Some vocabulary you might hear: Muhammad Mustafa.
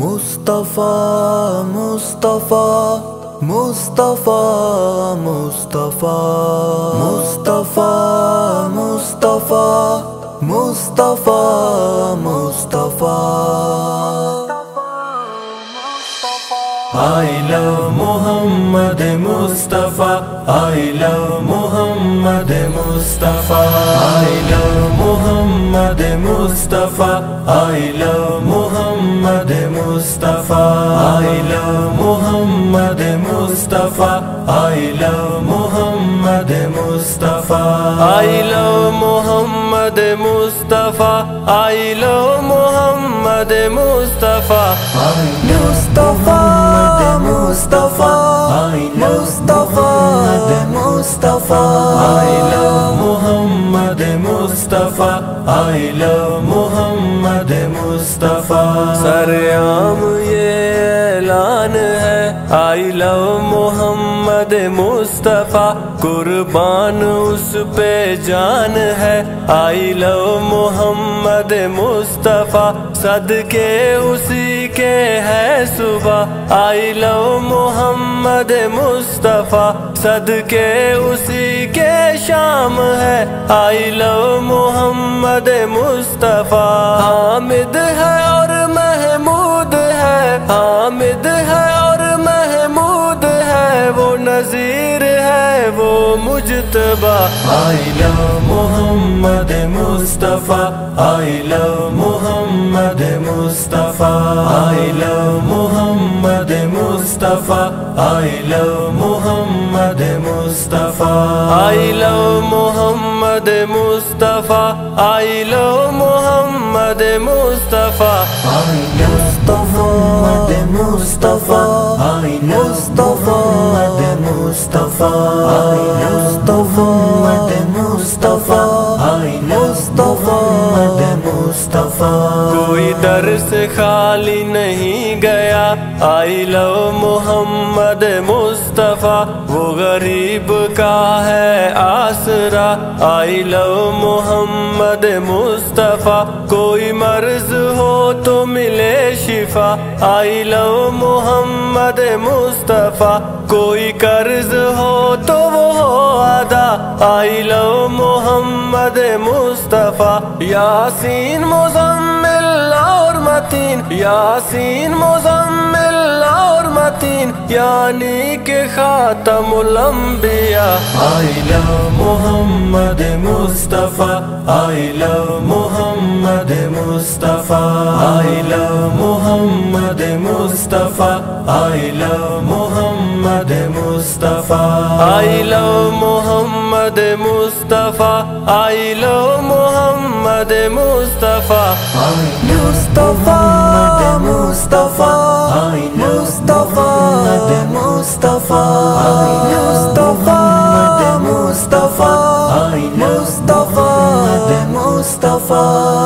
Mustafa, Mustafa, Mustafa, Mustafa, Mustafa, Mustafa, Mustafa, Mustafa. I love Muhammad Mustafa. I love Muhammad Mustafa. I love Muhammad Mustafa. I love Muhammad Mustafa. I love Muhammad Mustafa. I love Muhammad Mustafa. I love Muhammad Mustafa. I love Muhammad Mustafa. Mustafa. Mustafa, Mustafa, Mustafa. I love Muhammad Mustafa. I love Muhammad Mustafa. Saream ye elan hai. I love Muhammad Mustafa. Qurban us pe jaan hai. I love Muhammad Mustafa. Sadke usi ke hai subah. I love Muhammad Mustafa. Sadke usi ke sham hai. I love Muhammad Mustafa. Hamid hai aur Mahmood hai. Hamid hai aur Mahmood hai. Wo Nazir hai, wo Mujtaba. I love Muhammad Mustafa. I love Muhammad Mustafa. I love Muhammad Mustafa. I love Muhammad Mustafa. I love Muhammad Mustafa. I love Muhammad Mustafa. I love Mustafa. I love Mustafa. Mustafa. Mustafa. Mustafa. Koi dar se khali nahi gaya. I love Muhammad Mustafa. Wo gareeb ka hai aasra. I love Muhammad Mustafa. Koi marz ho to mile shifa. I love Muhammad Mustafa. Koi karz ho to wo ho ada. I love Muhammad Mustafa. Yasin muzammil aur matin. Yasin muzammil aur matin. Yani ke khatamul anbiya. I love Muhammad Mustafa. I love Muhammad Mustafa. I love Muhammad Mustafa. I love Muhammad Mustafa. I love Muhammad Mustafa. I love Muhammad Mustafa. Mustafa, Mustafa, Mustafa, Mustafa, Mustafa, Mustafa, Mustafa, Mustafa.